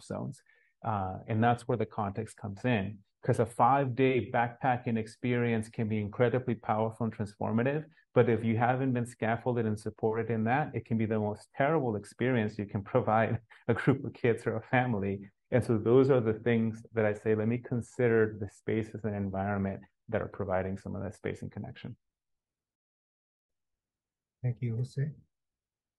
zones. And that's where the context comes in, because a 5-day backpacking experience can be incredibly powerful and transformative. But if you haven't been scaffolded and supported in that, it can be the most terrible experience you can provide a group of kids or a family. And so those are the things that I say, let me consider the spaces and environment that are providing some of that space and connection. Thank you, Jose.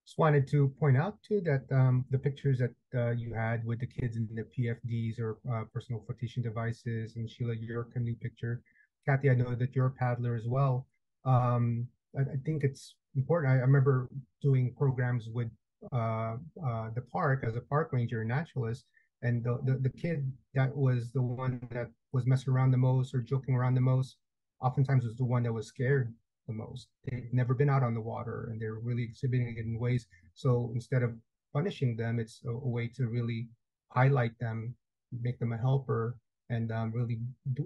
Just wanted to point out too that the pictures that you had with the kids in the PFDs, or personal flotation devices, and Sheila, your canoe picture. Kathy, I know that you're a paddler as well. I think it's important. I remember doing programs with the park as a park ranger and naturalist, and the kid that was the one that was messing around the most or joking around the most oftentimes was the one that was scared the most. They've never been out on the water, and they're really exhibiting it in ways. So instead of punishing them, it's a way to really highlight them, make them a helper, and really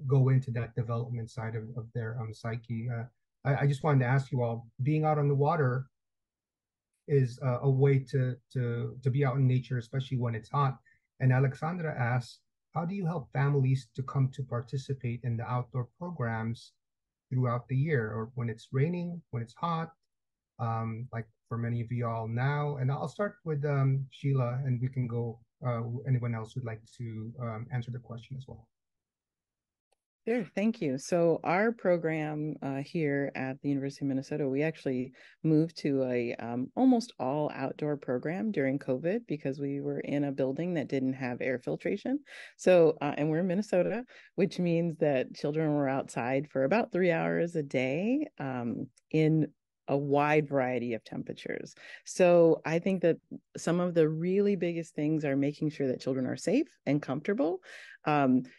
go into that development side of their psyche. I just wanted to ask you all, being out on the water is a way to be out in nature, especially when it's hot. And Alexandra asks, how do you help families to come to participate in the outdoor programs throughout the year, or when it's raining, when it's hot, like for many of you all now? And I'll start with Sheila, and we can go, anyone else would like to answer the question as well. Sure, thank you. So our program here at the University of Minnesota, we actually moved to a almost all outdoor program during COVID, because we were in a building that didn't have air filtration. So, and we're in Minnesota, which means that children were outside for about 3 hours a day in a wide variety of temperatures. So I think that some of the really biggest things are making sure that children are safe and comfortable,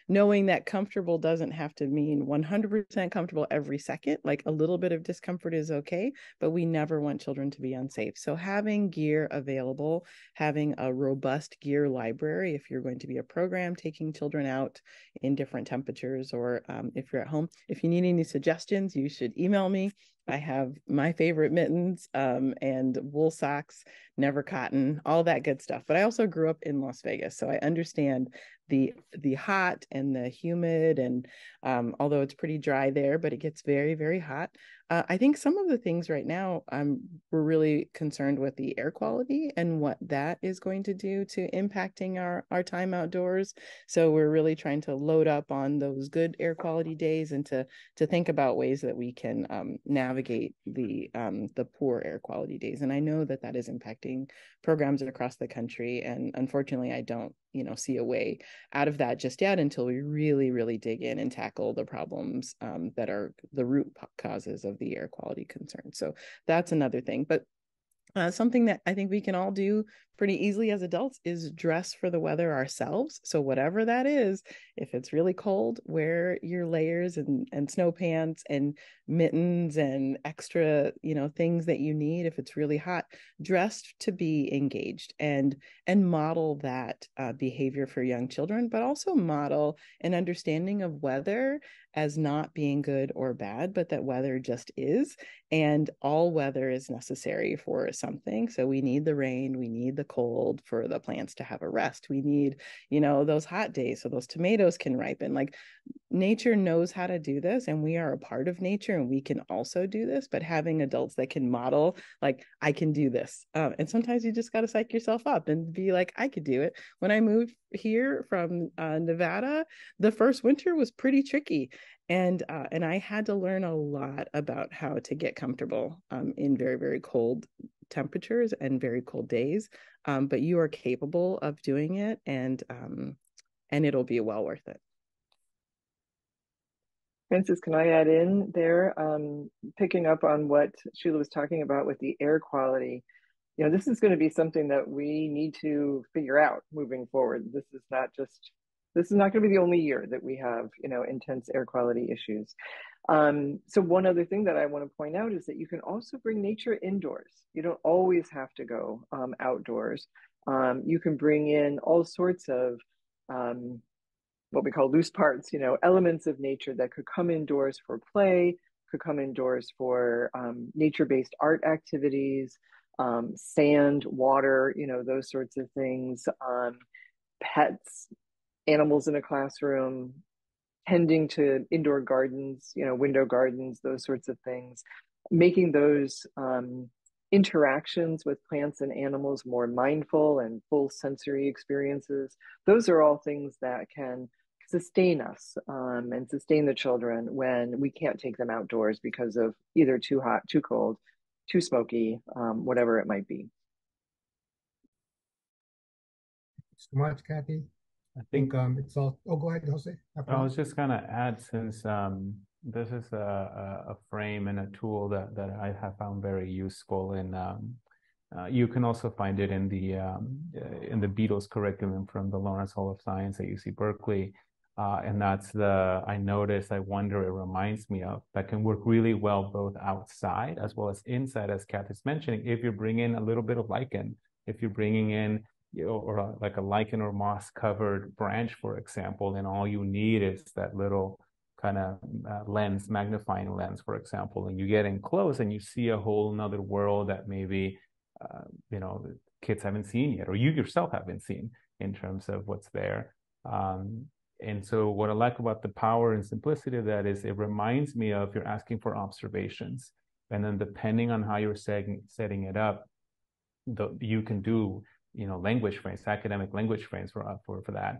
knowing that comfortable doesn't have to mean 100% comfortable every second. Like a little bit of discomfort is okay, but we never want children to be unsafe. So having gear available, having a robust gear library, if you're going to be a program taking children out in different temperatures, or if you're at home, if you need any suggestions, you should email me. I have my favorite mittens and wool socks, never cotton, all that good stuff. But I also grew up in Las Vegas, so I understand the hot and the humid, and although it's pretty dry there, but it gets very, very hot. I think some of the things right now, we're really concerned with the air quality and what that is going to do to impacting our time outdoors. So we're really trying to load up on those good air quality days, and to think about ways that we can navigate the poor air quality days. And I know that that is impacting programs across the country. And unfortunately, I don't see a way out of that just yet, until we really, really dig in and tackle the problems that are the root causes of the air quality concern. So that's another thing. But something that I think we can all do pretty easily as adults is dress for the weather ourselves. So whatever that is, if it's really cold, wear your layers and snow pants and mittens and extra, things that you need. If it's really hot, dress to be engaged and model that behavior for young children, but also model an understanding of weather as not being good or bad, but that weather just is, and all weather is necessary for something. So we need the rain, we need the cold for the plants to have a rest. We need, those hot days so those tomatoes can ripen. Like, nature knows how to do this, and we are a part of nature, and we can also do this. But having adults that can model, like, I can do this. And sometimes you just got to psych yourself up and be like, I could do it. When I moved here from Nevada, the first winter was pretty tricky. And I had to learn a lot about how to get comfortable in very, very cold temperatures and very cold days. But you are capable of doing it, and it'll be well worth it. Francis, can I add in there, picking up on what Sheila was talking about with the air quality? This is going to be something that we need to figure out moving forward. This is not going to be the only year that we have, intense air quality issues. So one other thing that I want to point out is that you can also bring nature indoors. You don't always have to go outdoors. You can bring in all sorts of what we call loose parts, elements of nature that could come indoors for play, could come indoors for nature-based art activities, sand, water, you know, those sorts of things, pets, animals in a classroom, tending to indoor gardens, you know, window gardens, those sorts of things, making those interactions with plants and animals more mindful and full sensory experiences. Those are all things that can sustain us and sustain the children when we can't take them outdoors because of either too hot, too cold, too smoky, whatever it might be. Thanks so much, Kathy. I think it's all, oh, go ahead, Jose. I was just gonna add, since this is a frame and a tool that I have found very useful, and you can also find it in the Beatles curriculum from the Lawrence Hall of Science at UC Berkeley. And that's the, it reminds me of, that can work really well both outside as well as inside, as Kathy's mentioning, if you're bringing in a little bit of lichen, if you're bringing in, or like a lichen or moss covered branch, for example, and all you need is that little kind of lens, magnifying lens, for example, and you get in close and you see a whole nother world that maybe, you know, the kids haven't seen yet, or you yourself haven't seen in terms of what's there. And so what I like about the power and simplicity of that is it reminds me of, you're asking for observations, and then depending on how you're setting it up, you can do, you know, language frames, academic language frames for that.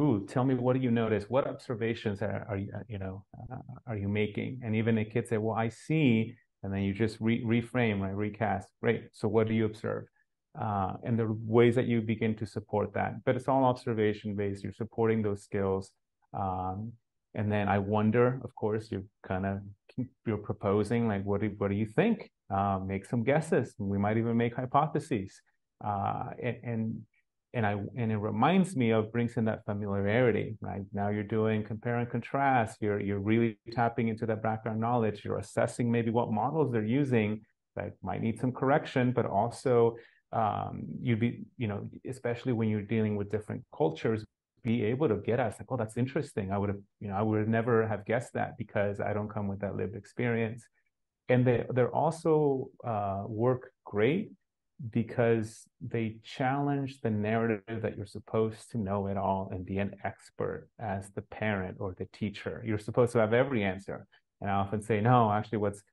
Ooh, tell me, what do you notice? What observations are you making? And even the kids say, well, I see, and then you just reframe, right? Recast. Great. So what do you observe? And there are ways that you begin to support that. But it's all observation-based. You're supporting those skills. And then I wonder, of course, you're proposing, like, what do you think? Make some guesses. We might even make hypotheses. And it reminds me of, brings in that familiarity, right? Now you're doing compare and contrast. You're really tapping into that background knowledge. You're assessing maybe what models they're using that might need some correction, but also especially when you're dealing with different cultures, be able to get us like, oh, that's interesting. I would never have guessed that because I don't come with that lived experience. And they're also work great, because they challenge the narrative that you're supposed to know it all and be an expert as the parent or the teacher. You're supposed to have every answer. And I often say, no, actually what's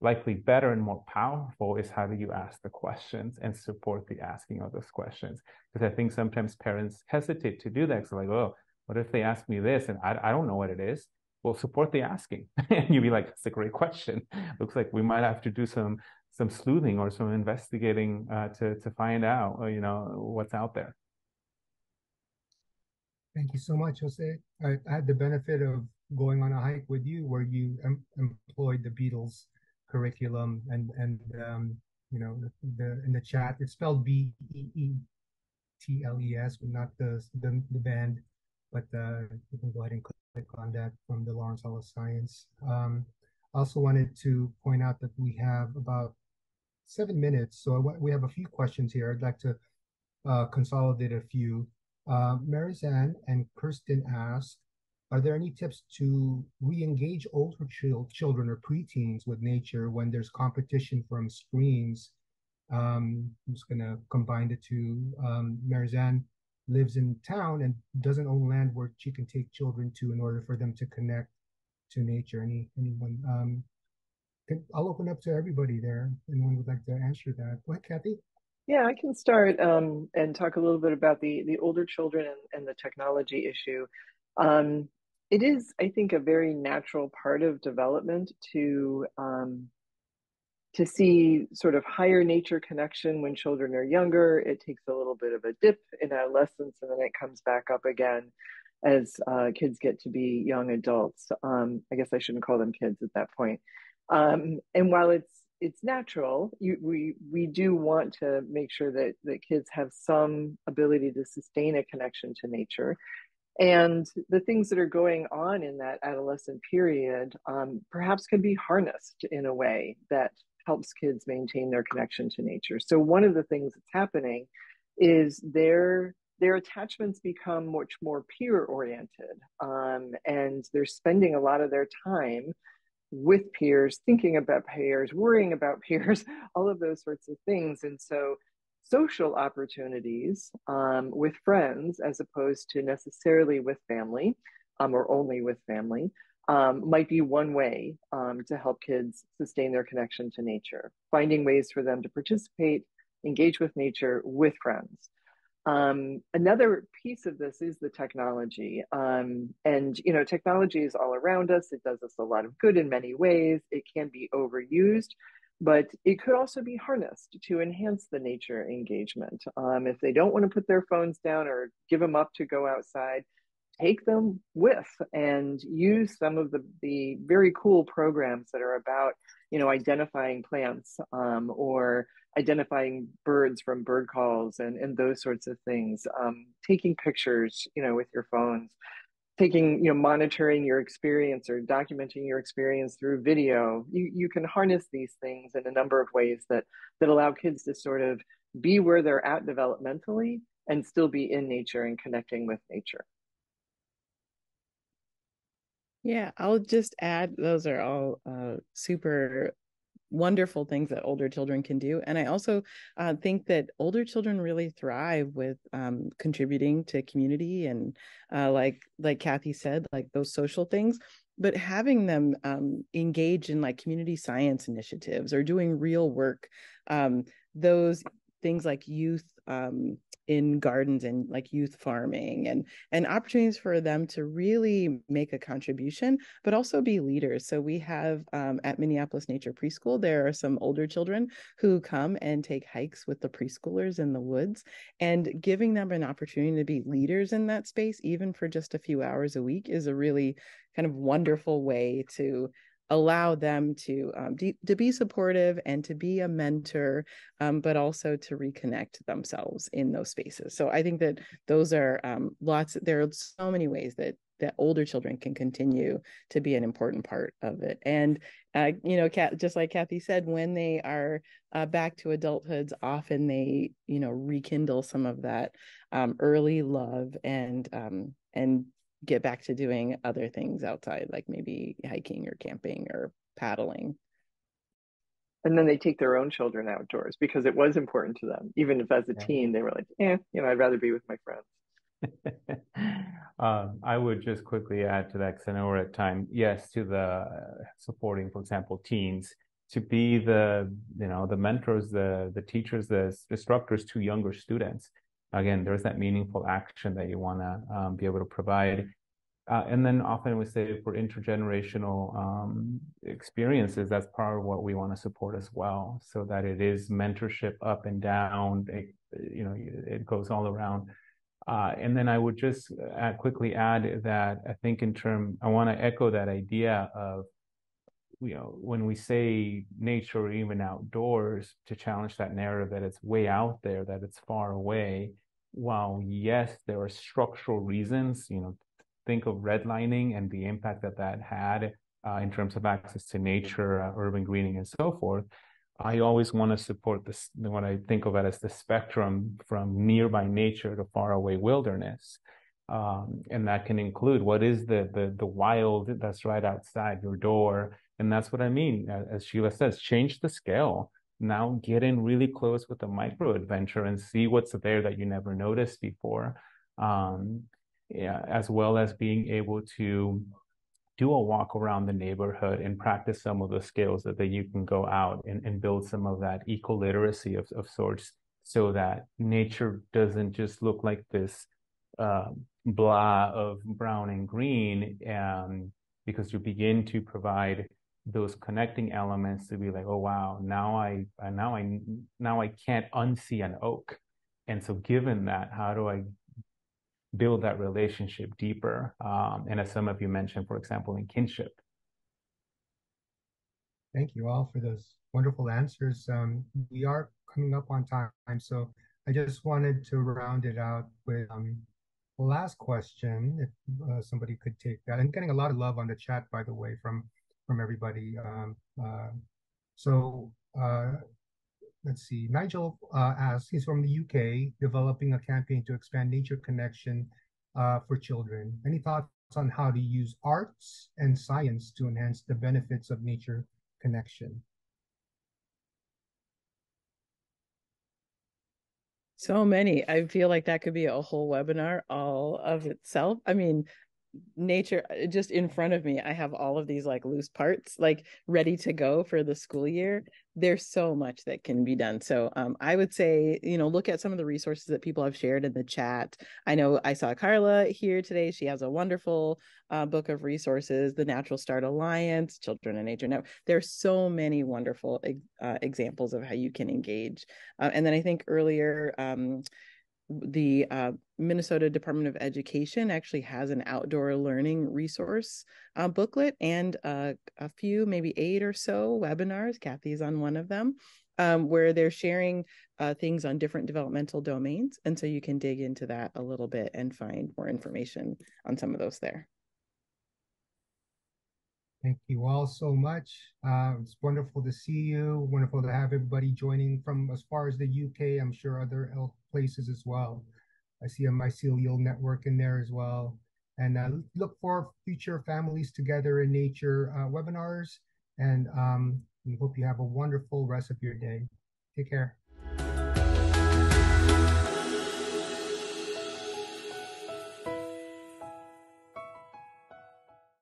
likely better and more powerful is how do you ask the questions and support the asking of those questions. Because I think sometimes parents hesitate to do that. Because they're like, oh, what if they ask me this and I don't know what it is? Well, support the asking. And you'd be like, that's a great question. Looks like we might have to do some sleuthing or some investigating to find out, you know, what's out there. Thank you so much, Jose. I had the benefit of going on a hike with you where you employed the Beatles curriculum, and you know, in the chat it's spelled B-E-E-T-L-E-S, not the band, but you can go ahead and click on that from the Lawrence Hall of Science. I also wanted to point out that we have about 7 minutes, so we have a few questions here. I'd like to consolidate a few. Marizanne and Kirsten asked, are there any tips to re-engage older children or preteens with nature when there's competition from screens? I'm just going to combine the two. Marizanne lives in town and doesn't own land where she can take children to in order for them to connect to nature. Anyone? I'll open up to everybody there. Anyone would like to answer that? Go ahead, Kathy. Yeah, I can start and talk a little bit about the older children and the technology issue. It is, I think, a very natural part of development to see sort of higher nature connection when children are younger. It takes a little bit of a dip in adolescence, and then it comes back up again as kids get to be young adults. I guess I shouldn't call them kids at that point. And while it's natural, we do want to make sure that kids have some ability to sustain a connection to nature. And the things that are going on in that adolescent period perhaps can be harnessed in a way that helps kids maintain their connection to nature. So one of the things that's happening is their attachments become much more peer-oriented, and they're spending a lot of their time with peers, thinking about peers, worrying about peers, all of those sorts of things. And so social opportunities with friends, as opposed to necessarily with family or only with family, might be one way to help kids sustain their connection to nature, finding ways for them to participate, engage with nature with friends. Another piece of this is the technology. And, you know, technology is all around us. It does us a lot of good in many ways. It can be overused, but it could also be harnessed to enhance the nature engagement. If they don't want to put their phones down or give them up to go outside, take them with and use some of the very cool programs that are about, you know, identifying plants or identifying birds from bird calls and those sorts of things. Taking pictures, you know, with your phones, taking, you know, monitoring your experience or documenting your experience through video. You can harness these things in a number of ways that allow kids to sort of be where they're at developmentally and still be in nature and connecting with nature. Yeah, I'll just add, those are all super wonderful things that older children can do. And I also think that older children really thrive with contributing to community and like Kathy said, like those social things. But having them engage in like community science initiatives or doing real work, those things like youth in gardens and like youth farming and opportunities for them to really make a contribution, but also be leaders. So we have at Minneapolis Nature Preschool, there are some older children who come and take hikes with the preschoolers in the woods, and giving them an opportunity to be leaders in that space, even for just a few hours a week, is a really kind of wonderful way to allow them to be supportive and to be a mentor, but also to reconnect themselves in those spaces. So I think that those are there are so many ways that older children can continue to be an important part of it. And, you know, just like Kathy said, when they are back to adulthoods, often they, you know, rekindle some of that early love and get back to doing other things outside, like maybe hiking or camping or paddling. And then they take their own children outdoors because it was important to them. Even if as a teen, they were like, you know, I'd rather be with my friends. I would just quickly add to that, because I know we're at time. Yes, to the supporting, for example, teens, to be the, you know, the mentors, the teachers, the instructors to younger students. Again, there's that meaningful action that you want to be able to provide. And then often we say for intergenerational experiences, that's part of what we want to support as well, so that it is mentorship up and down. You know, it goes all around. And then I would just quickly add that I think I want to echo that idea of, you know, when we say nature or even outdoors, to challenge that narrative that it's way out there, that it's far away. While yes, there are structural reasons, you know, think of redlining and the impact that had in terms of access to nature, urban greening and so forth. I always want to support this, what I think of it as the spectrum from nearby nature to faraway wilderness. And that can include what is the wild that's right outside your door. And that's what I mean, as Sheila says, change the scale. Now get in really close with the micro adventure and see what's there that you never noticed before, as well as being able to do a walk around the neighborhood and practice some of the skills that you can go out and build some of that eco-literacy of sorts, so that nature doesn't just look like this blah of brown and green, because you begin to provide those connecting elements to be like, oh wow, now I can't unsee an oak. And so given that, how do I build that relationship deeper? And as some of you mentioned, for example, in kinship. Thank you all for those wonderful answers. We are coming up on time, so I just wanted to round it out with the last question, if somebody could take that. I'm getting a lot of love on the chat, by the way, from everybody. Let's see. Nigel asks, he's from the UK, developing a campaign to expand nature connection for children. Any thoughts on how to use arts and science to enhance the benefits of nature connection. So many. I feel like that could be a whole webinar all of itself. I mean, nature just in front of me, I have all of these like loose parts, like ready to go for the school year. There's so much that can be done. So I would say, you know, look at some of the resources that people have shared in the chat. I know I saw Carla here today. She has a wonderful book of resources, the Natural Start Alliance, Children and Nature Network. There's so many wonderful examples of how you can engage. And then I think earlier, the Minnesota Department of Education actually has an outdoor learning resource booklet and a few, maybe 8 or so webinars. Kathy's on one of them, where they're sharing things on different developmental domains. And so you can dig into that a little bit and find more information on some of those there. Thank you all so much. It's wonderful to see you. Wonderful to have everybody joining from as far as the UK. I'm sure other places as well. I see a mycelial network in there as well. And look for future Families Together in Nature webinars. And we hope you have a wonderful rest of your day. Take care.